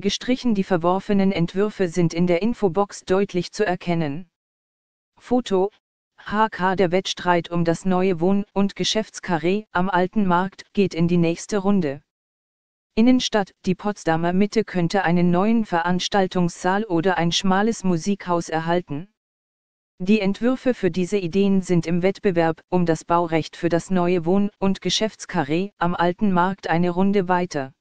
gestrichen. Die verworfenen Entwürfe sind in der Infobox deutlich zu erkennen. Foto: HK. Der Wettstreit um das neue Wohn- und Geschäftskarree am Alten Markt geht in die nächste Runde. Innenstadt: Die Potsdamer Mitte könnte einen neuen Veranstaltungssaal oder ein schmales Musikhaus erhalten. Die Entwürfe für diese Ideen sind im Wettbewerb um das Baurecht für das neue Wohn- und Geschäftskarree am Alten Markt eine Runde weiter.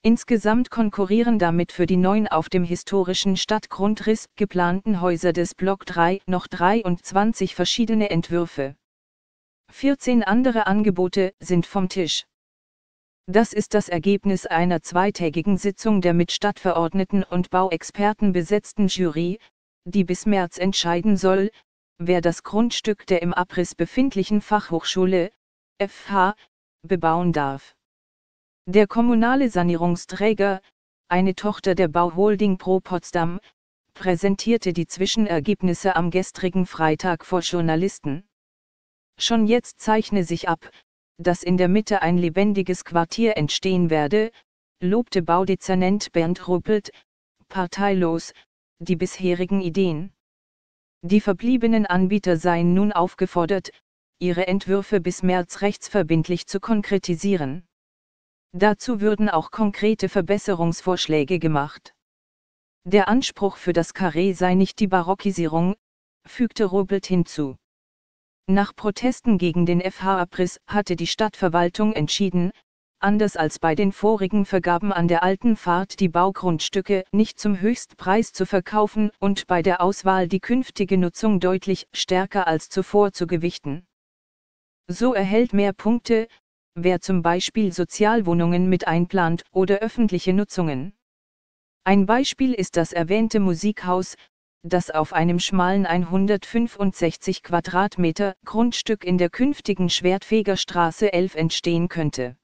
Insgesamt konkurrieren damit für die neuen auf dem historischen Stadtgrundriss geplanten Häuser des Block 3 noch 23 verschiedene Entwürfe. 14 andere Angebote sind vom Tisch. Das ist das Ergebnis einer zweitägigen Sitzung der mit Stadtverordneten und Bauexperten besetzten Jury, die bis März entscheiden soll, wer das Grundstück der im Abriss befindlichen Fachhochschule, FH, bebauen darf. Der kommunale Sanierungsträger, eine Tochter der Bauholding Pro Potsdam, präsentierte die Zwischenergebnisse am gestrigen Freitag vor Journalisten. Schon jetzt zeichne sich ab, dass in der Mitte ein lebendiges Quartier entstehen werde, lobte Baudezernent Bernd Rubelt, parteilos, die bisherigen Ideen. Die verbliebenen Anbieter seien nun aufgefordert, ihre Entwürfe bis März rechtsverbindlich zu konkretisieren. Dazu würden auch konkrete Verbesserungsvorschläge gemacht. Der Anspruch für das Karree sei nicht die Barockisierung, fügte Rubelt hinzu. Nach Protesten gegen den FH-Abriss hatte die Stadtverwaltung entschieden, anders als bei den vorigen Vergaben an der Alten Fahrt die Baugrundstücke nicht zum Höchstpreis zu verkaufen und bei der Auswahl die künftige Nutzung deutlich stärker als zuvor zu gewichten. So erhält mehr Punkte, wer zum Beispiel Sozialwohnungen mit einplant oder öffentliche Nutzungen. Ein Beispiel ist das erwähnte Musikhaus, das auf einem schmalen 165 Quadratmeter Grundstück in der künftigen Schwertfegerstraße 11 entstehen könnte.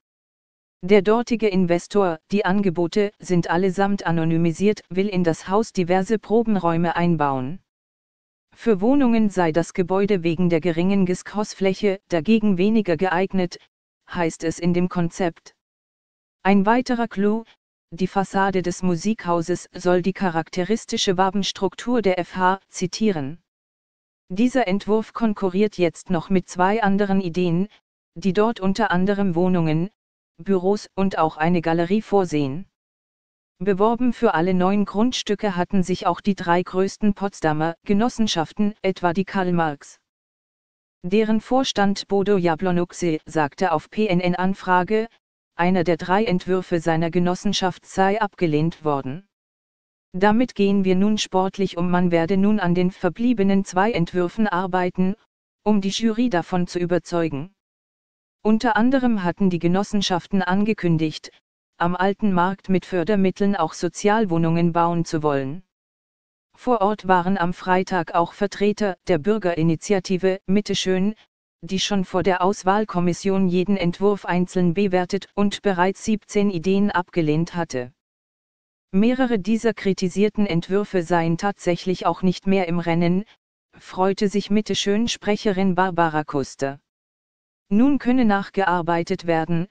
Der dortige Investor, die Angebote sind allesamt anonymisiert, will in das Haus diverse Probenräume einbauen. Für Wohnungen sei das Gebäude wegen der geringen Geschossfläche dagegen weniger geeignet, heißt es in dem Konzept. Ein weiterer Clou: Die Fassade des Musikhauses soll die charakteristische Wabenstruktur der FH zitieren. Dieser Entwurf konkurriert jetzt noch mit zwei anderen Ideen, die dort unter anderem Wohnungen, Büros und auch eine Galerie vorsehen. Beworben für alle neuen Grundstücke hatten sich auch die drei größten Potsdamer Genossenschaften, etwa die Karl Marx. Deren Vorstand Bodo Jablonowski sagte auf PNN-Anfrage, einer der drei Entwürfe seiner Genossenschaft sei abgelehnt worden. Damit gehen wir nun sportlich um. Man werde nun an den verbliebenen zwei Entwürfen arbeiten, um die Jury davon zu überzeugen. Unter anderem hatten die Genossenschaften angekündigt, am Alten Markt mit Fördermitteln auch Sozialwohnungen bauen zu wollen. Vor Ort waren am Freitag auch Vertreter der Bürgerinitiative Mitte schön, die schon vor der Auswahlkommission jeden Entwurf einzeln bewertet und bereits 17 Ideen abgelehnt hatte. Mehrere dieser kritisierten Entwürfe seien tatsächlich auch nicht mehr im Rennen, freute sich Mitte schön Sprecherin Barbara Kuster. Nun könne nachgearbeitet werden,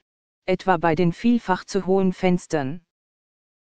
etwa bei den vielfach zu hohen Fenstern.